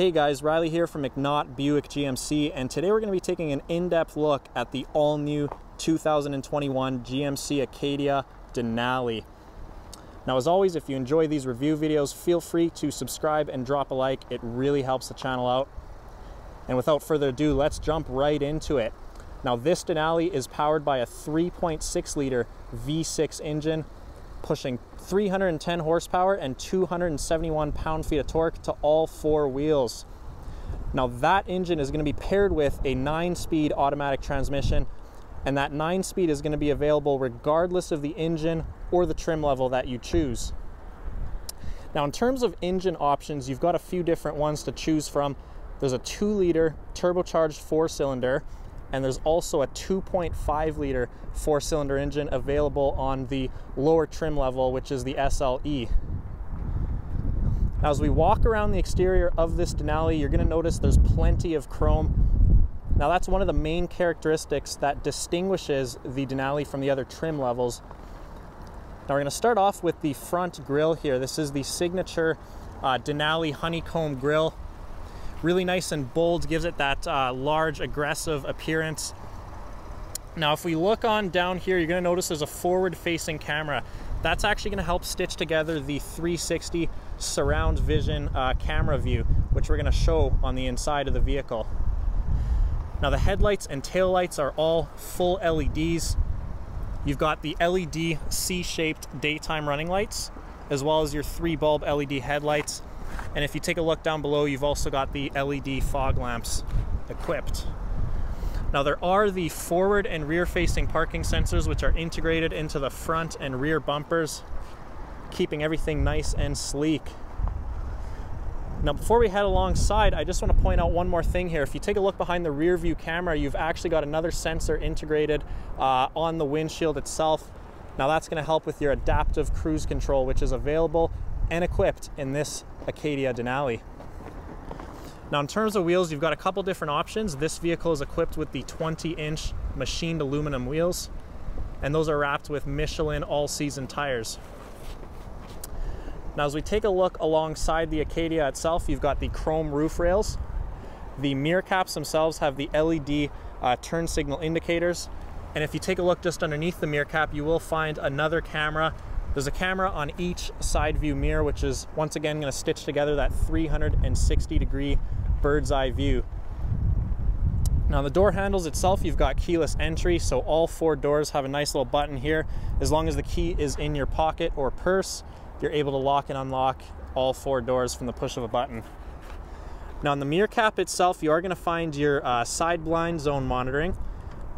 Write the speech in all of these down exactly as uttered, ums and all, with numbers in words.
Hey guys, Riley here from McNaught Buick G M C, and today we're going to be taking an in-depth look at the all-new two thousand twenty-one G M C Acadia Denali. Now as always, if you enjoy these review videos, feel free to subscribe and drop a like. It really helps the channel out. And without further ado, let's jump right into it. Now this Denali is powered by a three point six liter V six engine, pushing three hundred ten horsepower and two hundred seventy-one pound-feet of torque to all four wheels. Now that engine is going to be paired with a nine-speed automatic transmission, and that nine-speed is going to be available regardless of the engine or the trim level that you choose. Now in terms of engine options, you've got a few different ones to choose from. There's a two liter turbocharged four-cylinder, and there's also a two point five liter four-cylinder engine available on the lower trim level, which is the S L E. Now, as we walk around the exterior of this Denali, you're gonna notice there's plenty of chrome. Now, that's one of the main characteristics that distinguishes the Denali from the other trim levels. Now, we're gonna start off with the front grille here. This is the signature uh, Denali honeycomb grille. Really nice and bold, gives it that uh, large, aggressive appearance. Now, if we look on down here, you're gonna notice there's a forward-facing camera. That's actually gonna help stitch together the three sixty surround vision uh, camera view, which we're gonna show on the inside of the vehicle. Now, the headlights and taillights are all full L E Ds. You've got the L E D C-shaped daytime running lights, as well as your three bulb L E D headlights. And if you take a look down below, you've also got the L E D fog lamps equipped. Now there are the forward and rear facing parking sensors, which are integrated into the front and rear bumpers, keeping everything nice and sleek. Now before we head alongside, I just want to point out one more thing here. If you take a look behind the rear view camera, you've actually got another sensor integrated uh, on the windshield itself. Now that's going to help with your adaptive cruise control, which is available and equipped in this Acadia Denali. Now in terms of wheels, you've got a couple different options. This vehicle is equipped with the twenty inch machined aluminum wheels, and those are wrapped with Michelin all-season tires. Now as we take a look alongside the Acadia itself, you've got the chrome roof rails. The mirror caps themselves have the L E D uh, turn signal indicators, and if you take a look just underneath the mirror cap, you will find another camera. There's a camera on each side view mirror, which is once again going to stitch together that three hundred sixty degree bird's eye view. Now the door handles itself, you've got keyless entry, so all four doors have a nice little button here. As long as the key is in your pocket or purse, you're able to lock and unlock all four doors from the push of a button. Now on the mirror cap itself, you are going to find your uh, side blind zone monitoring.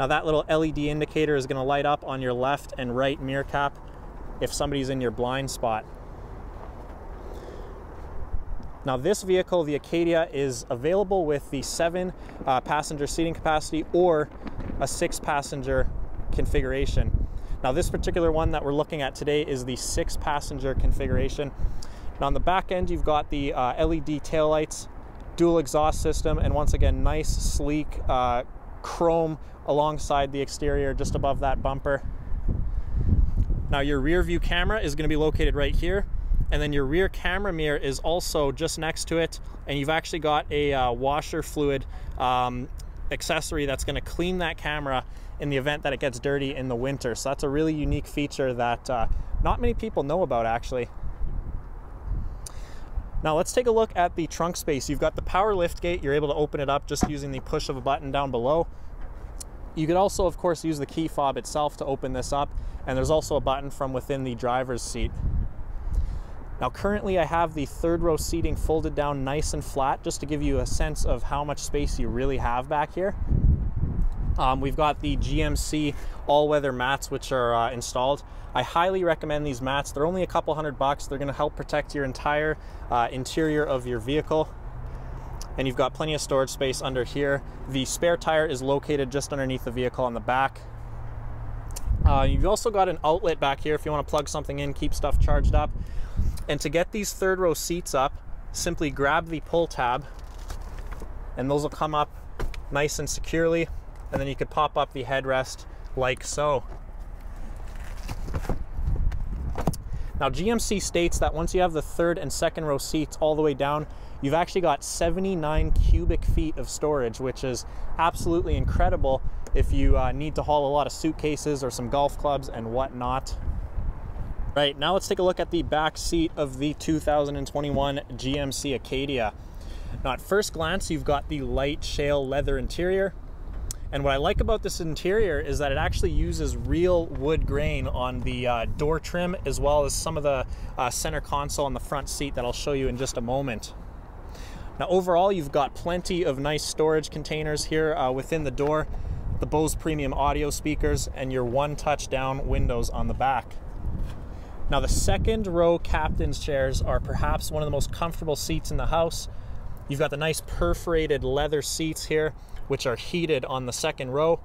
Now that little L E D indicator is going to light up on your left and right mirror cap if somebody's in your blind spot. Now this vehicle, the Acadia, is available with the seven uh, passenger seating capacity or a six passenger configuration. Now this particular one that we're looking at today is the six passenger configuration. Now on the back end, you've got the uh, L E D taillights, dual exhaust system, and once again, nice sleek uh, chrome alongside the exterior just above that bumper. Now your rear view camera is going to be located right here, and then your rear camera mirror is also just next to it, and you've actually got a uh, washer fluid um, accessory that's going to clean that camera in the event that it gets dirty in the winter. So that's a really unique feature that uh, not many people know about actually. Now let's take a look at the trunk space. You've got the power lift gate. You're able to open it up just using the push of a button down below. You could also, of course, use the key fob itself to open this up, and there's also a button from within the driver's seat. Now currently I have the third row seating folded down nice and flat just to give you a sense of how much space you really have back here. Um, we've got the G M C all-weather mats which are uh, installed. I highly recommend these mats. They're only a couple hundred bucks. They're going to help protect your entire uh, interior of your vehicle. And you've got plenty of storage space under here. The spare tire is located just underneath the vehicle on the back. Uh, you've also got an outlet back here if you want to plug something in, keep stuff charged up. And to get these third row seats up, simply grab the pull tab, and those will come up nice and securely. And then you could pop up the headrest like so. Now G M C states that once you have the third and second row seats all the way down, you've actually got seventy-nine cubic feet of storage, which is absolutely incredible if you uh, need to haul a lot of suitcases or some golf clubs and whatnot. Right, now let's take a look at the back seat of the two thousand twenty-one G M C Acadia. Now at first glance, you've got the light shale leather interior. And what I like about this interior is that it actually uses real wood grain on the uh, door trim, as well as some of the uh, center console and the front seat that I'll show you in just a moment. Now overall, you've got plenty of nice storage containers here uh, within the door, the Bose premium audio speakers, and your one touchdown windows on the back. Now the second row captain's chairs are perhaps one of the most comfortable seats in the house. You've got the nice perforated leather seats here, which are heated on the second row.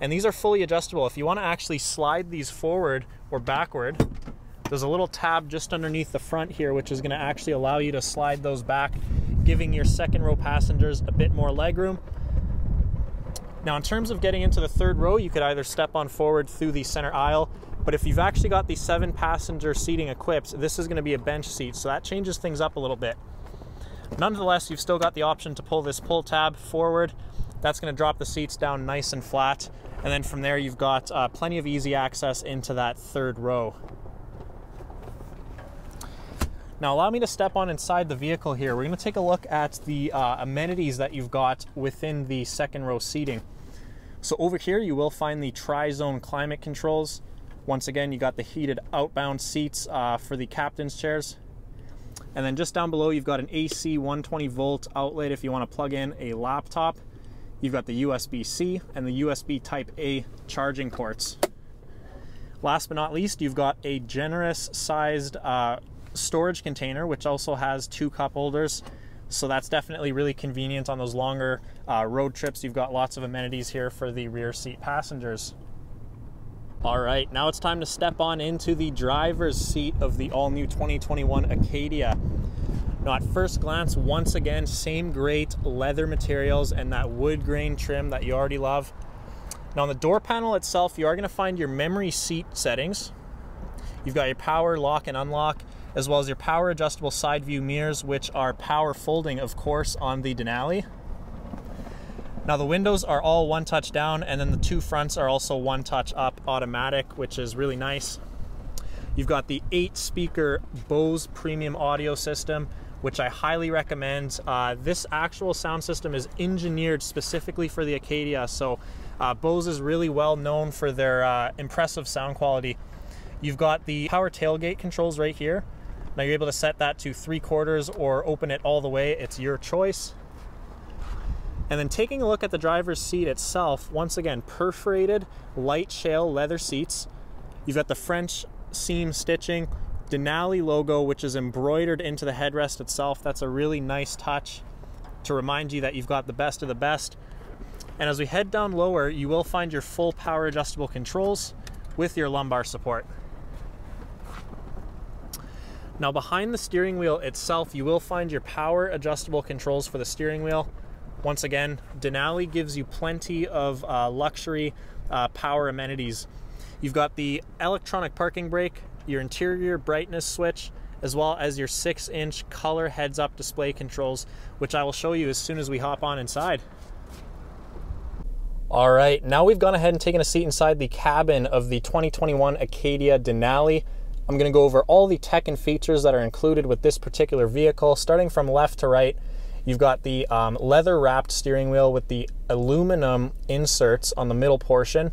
And these are fully adjustable. If you want to actually slide these forward or backward, there's a little tab just underneath the front here, which is going to actually allow you to slide those back, giving your second row passengers a bit more legroom. Now, in terms of getting into the third row, you could either step on forward through the center aisle, but if you've actually got the seven passenger seating equipped, this is going to be a bench seat, so that changes things up a little bit. Nonetheless, you've still got the option to pull this pull tab forward. That's going to drop the seats down nice and flat. And then from there, you've got uh, plenty of easy access into that third row. Now, allow me to step on inside the vehicle here. We're going to take a look at the uh, amenities that you've got within the second row seating. So over here, you will find the tri-zone climate controls. Once again, you got the heated outbound seats uh, for the captain's chairs. And then just down below, you've got an A C one twenty volt outlet if you want to plug in a laptop. You've got the U S B C and the U S B Type A charging ports. Last but not least, you've got a generous sized uh, storage container, which also has two cup holders. So that's definitely really convenient on those longer uh, road trips. You've got lots of amenities here for the rear seat passengers. All right, now it's time to step on into the driver's seat of the all-new twenty twenty-one Acadia. Now at first glance, once again, same great leather materials and that wood grain trim that you already love. Now on the door panel itself, you are gonna find your memory seat settings. You've got your power lock and unlock, as well as your power adjustable side view mirrors, which are power folding, of course, on the Denali. Now the windows are all one touch down, and then the two fronts are also one touch up automatic, which is really nice. You've got the eight speaker Bose premium audio system, which I highly recommend. Uh, this actual sound system is engineered specifically for the Acadia, so uh, Bose is really well known for their uh, impressive sound quality. You've got the power tailgate controls right here. Now you're able to set that to three quarters or open it all the way, it's your choice. And then taking a look at the driver's seat itself, once again, perforated light shale leather seats. You've got the French seam stitching, Denali logo, which is embroidered into the headrest itself. That's a really nice touch to remind you that you've got the best of the best. And as we head down lower, you will find your full power adjustable controls with your lumbar support. Now behind the steering wheel itself, you will find your power adjustable controls for the steering wheel. Once again, Denali gives you plenty of uh, luxury uh, power amenities. You've got the electronic parking brake, your interior brightness switch, as well as your six inch color heads up display controls, which I will show you as soon as we hop on inside. All right, now we've gone ahead and taken a seat inside the cabin of the twenty twenty-one Acadia Denali. I'm gonna go over all the tech and features that are included with this particular vehicle, starting from left to right. You've got the um, leather wrapped steering wheel with the aluminum inserts on the middle portion.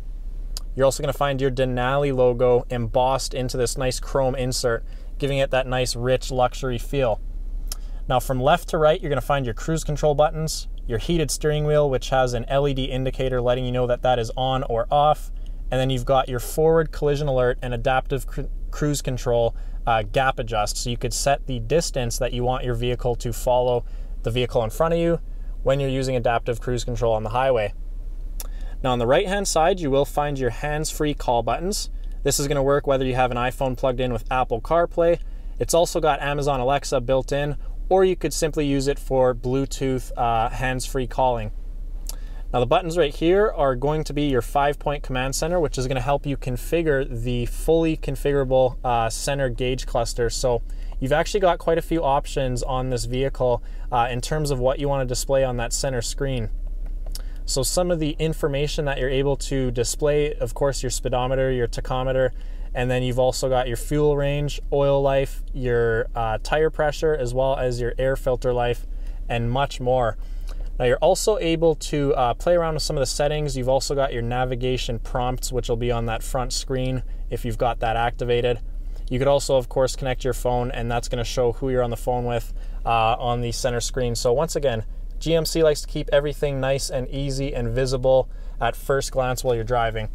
You're also gonna find your Denali logo embossed into this nice chrome insert, giving it that nice rich luxury feel. Now from left to right, you're gonna find your cruise control buttons, your heated steering wheel, which has an L E D indicator letting you know that that is on or off. And then you've got your forward collision alert and adaptive cr cruise control uh, gap adjust. So you could set the distance that you want your vehicle to follow the vehicle in front of you when you're using adaptive cruise control on the highway. Now on the right hand side, you will find your hands-free call buttons. This is gonna work whether you have an iPhone plugged in with Apple CarPlay. It's also got Amazon Alexa built in, or you could simply use it for Bluetooth uh, hands-free calling. Now the buttons right here are going to be your five point command center, which is gonna help you configure the fully configurable uh, center gauge cluster. So you've actually got quite a few options on this vehicle uh, in terms of what you want to display on that center screen. So some of the information that you're able to display, of course, your speedometer, your tachometer, and then you've also got your fuel range, oil life, your uh, tire pressure, as well as your air filter life, and much more. Now you're also able to uh, play around with some of the settings. You've also got your navigation prompts, which will be on that front screen if you've got that activated. You could also, of course, connect your phone, and that's going to show who you're on the phone with uh, on the center screen. So once again, G M C likes to keep everything nice and easy and visible at first glance while you're driving.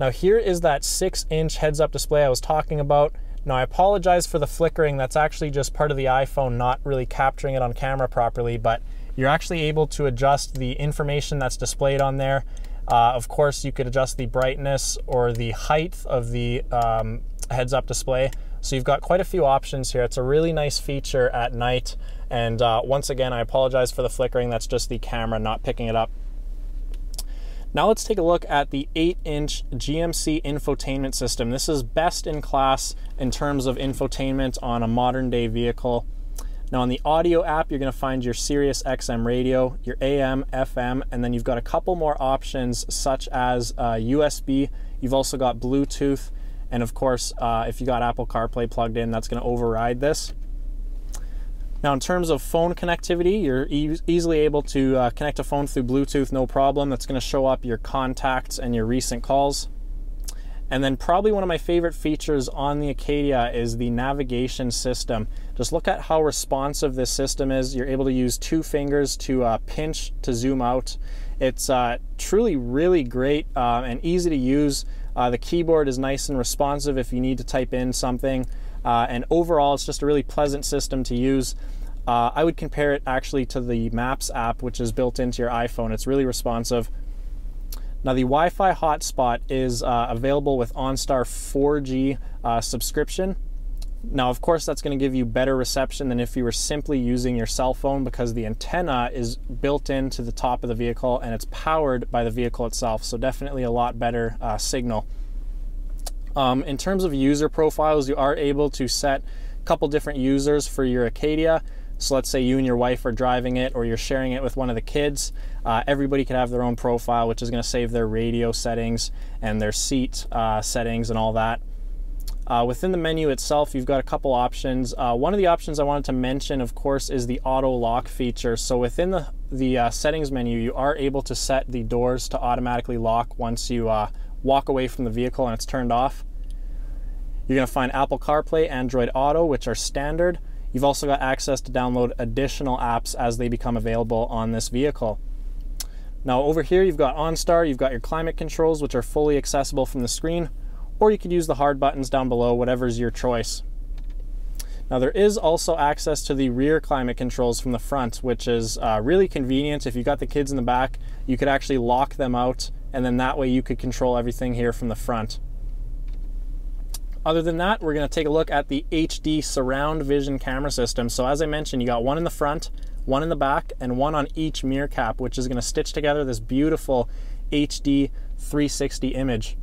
Now here is that six inch heads up display I was talking about. Now I apologize for the flickering. That's actually just part of the iPhone not really capturing it on camera properly, but you're actually able to adjust the information that's displayed on there. Uh, of course, you could adjust the brightness or the height of the um, heads up display. So you've got quite a few options here. It's a really nice feature at night. And uh, once again, I apologize for the flickering. That's just the camera not picking it up. Now let's take a look at the eight inch G M C infotainment system. This is best in class in terms of infotainment on a modern day vehicle. Now on the audio app, you're going to find your Sirius X M radio, your A M, F M, and then you've got a couple more options such as uh, U S B. You've also got Bluetooth. And of course, uh, if you got Apple CarPlay plugged in, that's going to override this. Now, in terms of phone connectivity, you're e easily able to uh, connect a phone through Bluetooth, no problem. That's going to show up your contacts and your recent calls. And then probably one of my favorite features on the Acadia is the navigation system. Just look at how responsive this system is. You're able to use two fingers to uh, pinch to zoom out. It's uh, truly really great uh, and easy to use. Uh, the keyboard is nice and responsive if you need to type in something. Uh, and overall, it's just a really pleasant system to use. Uh, I would compare it actually to the Maps app, which is built into your iPhone. It's really responsive. Now the Wi-Fi hotspot is uh, available with OnStar four G uh, subscription. Now, of course, that's going to give you better reception than if you were simply using your cell phone because the antenna is built into the top of the vehicle and it's powered by the vehicle itself. So definitely a lot better uh, signal. Um, in terms of user profiles, you are able to set a couple different users for your Acadia. So let's say you and your wife are driving it or you're sharing it with one of the kids. Uh, everybody could have their own profile, which is going to save their radio settings and their seat uh, settings and all that. Uh, within the menu itself, you've got a couple options. Uh, one of the options I wanted to mention, of course, is the auto lock feature. So within the, the uh, settings menu, you are able to set the doors to automatically lock once you uh, walk away from the vehicle and it's turned off. You're going to find Apple CarPlay, Android Auto, which are standard. You've also got access to download additional apps as they become available on this vehicle. Now over here, you've got OnStar, you've got your climate controls, which are fully accessible from the screen. Or you could use the hard buttons down below, whatever's your choice. Now there is also access to the rear climate controls from the front, which is uh, really convenient. If you got the kids in the back, you could actually lock them out, and then that way you could control everything here from the front. Other than that, we're gonna take a look at the H D surround vision camera system. So as I mentioned, you got one in the front, one in the back, and one on each mirror cap, which is gonna stitch together this beautiful H D three sixty image.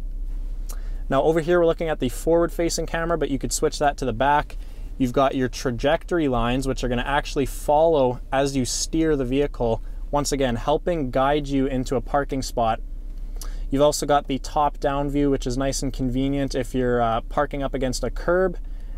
Now over here, we're looking at the forward facing camera, but you could switch that to the back. You've got your trajectory lines, which are going to actually follow as you steer the vehicle. Once again, helping guide you into a parking spot. You've also got the top down view, which is nice and convenient if you're uh, parking up against a curb.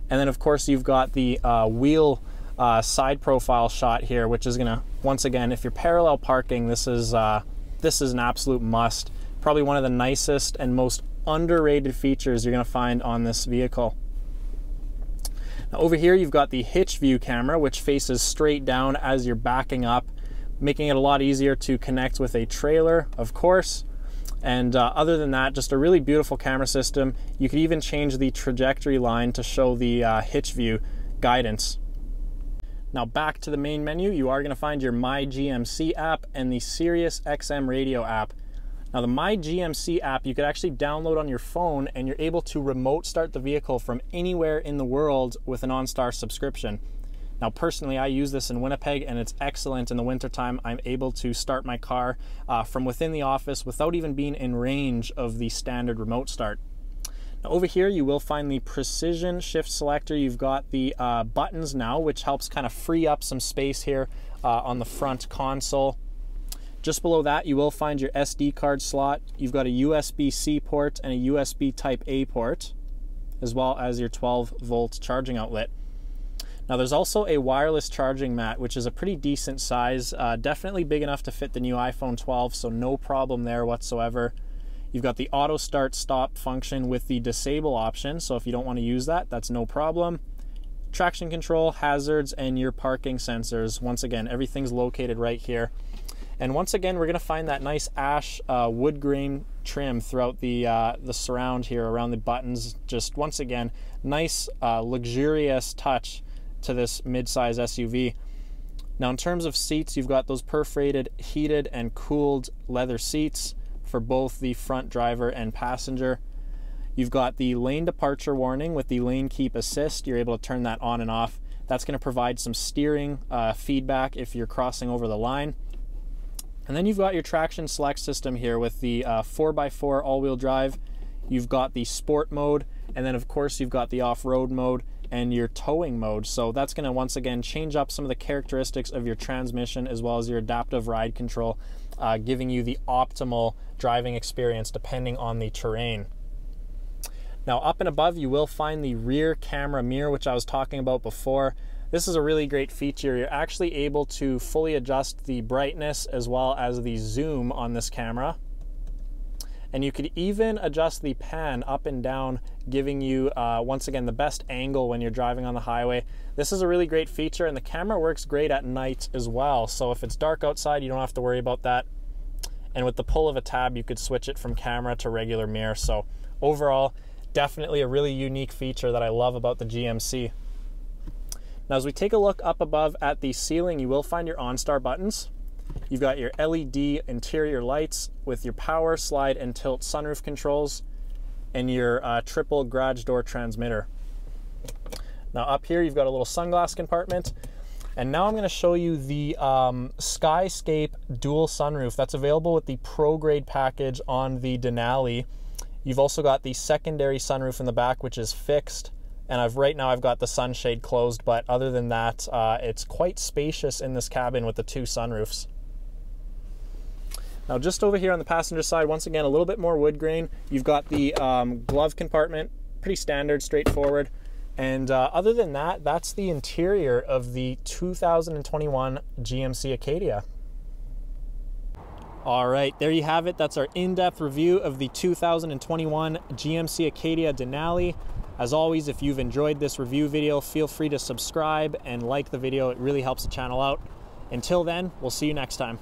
And then of course, you've got the uh, wheel uh, side profile shot here, which is going to, once again, if you're parallel parking, this is, uh, this is an absolute must. Probably one of the nicest and most underrated features you're going to find on this vehicle. Now over here, you've got the hitch view camera, which faces straight down as you're backing up, making it a lot easier to connect with a trailer, of course. And uh, other than that, just a really beautiful camera system. You could even change the trajectory line to show the uh, hitch view guidance. Now back to the main menu, you are going to find your My G M C app and the Sirius X M radio app. Now the My G M C app, you could actually download on your phone and you're able to remote start the vehicle from anywhere in the world with an OnStar subscription. Now personally, I use this in Winnipeg and it's excellent in the wintertime. I'm able to start my car uh, from within the office without even being in range of the standard remote start. Now over here you will find the precision shift selector. You've got the uh, buttons now, which helps kind of free up some space here uh, on the front console. Just below that you will find your S D card slot. You've got a U S B C port and a U S B type A port, as well as your twelve volt charging outlet. Now there's also a wireless charging mat, which is a pretty decent size, uh, definitely big enough to fit the new iPhone twelve, so no problem there whatsoever. You've got the auto start stop function with the disable option, so if you don't want to use that, that's no problem. Traction control, hazards, and your parking sensors. Once again, everything's located right here. And once again, we're going to find that nice ash uh, wood grain trim throughout the uh, the surround here around the buttons. Just once again, nice uh, luxurious touch to this mid-size S U V. Now in terms of seats, you've got those perforated, heated, and cooled leather seats for both the front driver and passenger. You've got the lane departure warning with the lane keep assist. You're able to turn that on and off. That's going to provide some steering uh, feedback if you're crossing over the line. And then you've got your traction select system here with the uh, four by four all-wheel drive. You've got the sport mode, and then of course you've got the off-road mode and your towing mode. So that's going to once again change up some of the characteristics of your transmission, as well as your adaptive ride control, uh, giving you the optimal driving experience depending on the terrain. Now up and above you will find the rear camera mirror, which I was talking about before. This is a really great feature. You're actually able to fully adjust the brightness as well as the zoom on this camera. And you could even adjust the pan up and down, giving you, uh, once again, the best angle when you're driving on the highway. This is a really great feature, and the camera works great at night as well. So if it's dark outside, you don't have to worry about that. And with the pull of a tab, you could switch it from camera to regular mirror. So overall, definitely a really unique feature that I love about the G M C. Now, as we take a look up above at the ceiling, you will find your OnStar buttons. You've got your L E D interior lights with your power, slide, and tilt sunroof controls, and your uh, triple garage door transmitter. Now up here, you've got a little sunglass compartment. And now I'm going to show you the um, Skyscape dual sunroof that's available with the Pro Grade package on the Denali. You've also got the secondary sunroof in the back, which is fixed. And I've right now I've got the sunshade closed, but other than that, uh, it's quite spacious in this cabin with the two sunroofs. Now just over here on the passenger side, once again, a little bit more wood grain. You've got the um, glove compartment, pretty standard, straightforward. And uh, other than that, that's the interior of the two thousand twenty-one G M C Acadia. All right, there you have it. That's our in-depth review of the two thousand twenty-one G M C Acadia Denali. As always, if you've enjoyed this review video, feel free to subscribe and like the video. It really helps the channel out. Until then, we'll see you next time.